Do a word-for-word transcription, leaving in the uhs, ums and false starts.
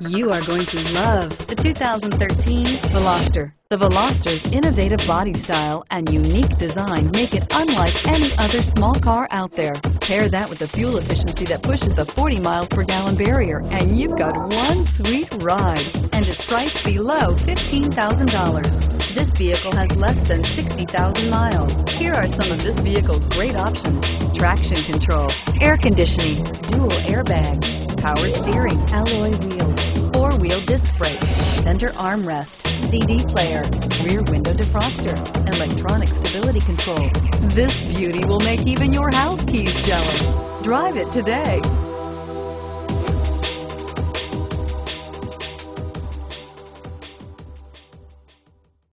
You are going to love the two thousand thirteen Veloster. The Veloster's innovative body style and unique design make it unlike any other small car out there. Pair that with the fuel efficiency that pushes the forty miles per gallon barrier, and you've got one sweet ride, and is priced below fifteen thousand dollars. This vehicle has less than sixty thousand miles. Here are some of this vehicle's great options: traction control, air conditioning, dual airbags, power steering, alloy wheels, four-wheel disc brakes, center armrest, C D player, rear window defroster, electronic stability control. This beauty will make even your house keys jealous. Drive it today.